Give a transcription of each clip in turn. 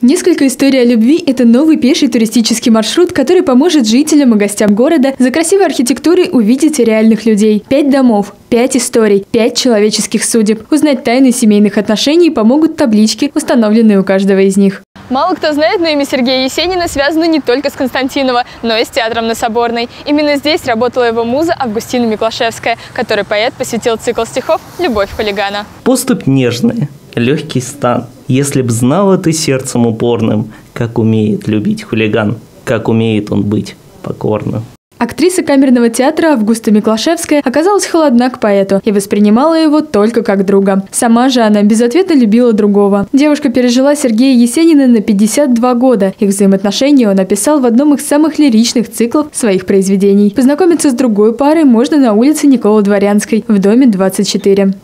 Несколько историй о любви – это новый пеший туристический маршрут, который поможет жителям и гостям города за красивой архитектурой увидеть реальных людей. 5 домов, 5 историй, 5 человеческих судеб. Узнать тайны семейных отношений помогут таблички, установленные у каждого из них. Мало кто знает, но имя Сергея Есенина связано не только с Константиново, но и с театром на Соборной. Именно здесь работала его муза Августина Миклашевская, которой поэт посвятил цикл стихов «Любовь хулигана». «Поступь нежная, легкий стан. Если б знала ты сердцем упорным, как умеет любить хулиган, как умеет он быть покорным». Актриса камерного театра Августа Миклашевская оказалась холодна к поэту и воспринимала его только как друга. Сама же она безответно любила другого. Девушка пережила Сергея Есенина на 52 года. Их взаимоотношения он описал в одном из самых лиричных циклов своих произведений. Познакомиться с другой парой можно на улице Николы Дворянской в доме 24.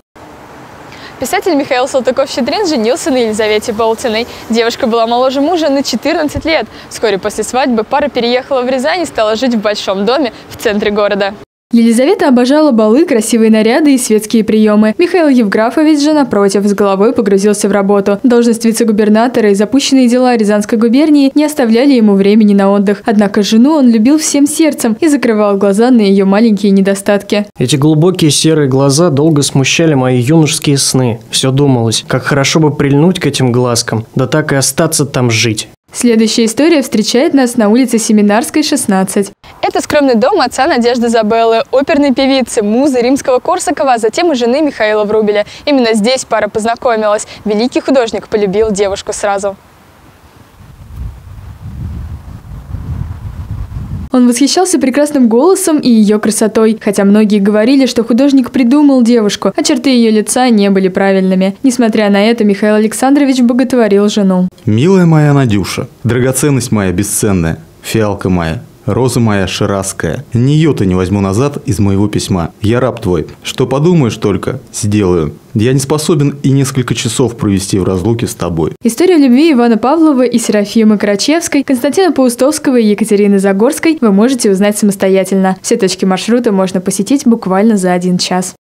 Писатель Михаил Салтыков-Щедрин женился на Елизавете Болтиной. Девушка была моложе мужа на 14 лет. Вскоре после свадьбы пара переехала в Рязань и стала жить в большом доме в центре города. Елизавета обожала балы, красивые наряды и светские приемы. Михаил Евграфович же, напротив, с головой погрузился в работу. Должность вице-губернатора и запущенные дела Рязанской губернии не оставляли ему времени на отдых. Однако жену он любил всем сердцем и закрывал глаза на ее маленькие недостатки. «Эти глубокие серые глаза долго смущали мои юношеские сны. Все думалось, как хорошо бы прильнуть к этим глазкам, да так и остаться там жить». Следующая история встречает нас на улице Семинарской, 16. Это скромный дом отца Надежды Забелы, оперной певицы, музы Римского-Корсакова, а затем и жены Михаила Врубеля. Именно здесь пара познакомилась. Великий художник полюбил девушку сразу. Он восхищался прекрасным голосом и ее красотой, хотя многие говорили, что художник придумал девушку, а черты ее лица не были правильными. Несмотря на это, Михаил Александрович боготворил жену. «Милая моя Надюша, драгоценность моя бесценная, фиалка моя, роза моя ширазская, ни йоты не возьму назад из моего письма. Я раб твой, что подумаешь только, сделаю. Я не способен и несколько часов провести в разлуке с тобой». Историю любви Ивана Павлова и Серафимы Макарачевской, Константина Паустовского и Екатерины Загорской вы можете узнать самостоятельно. Все точки маршрута можно посетить буквально за 1 час.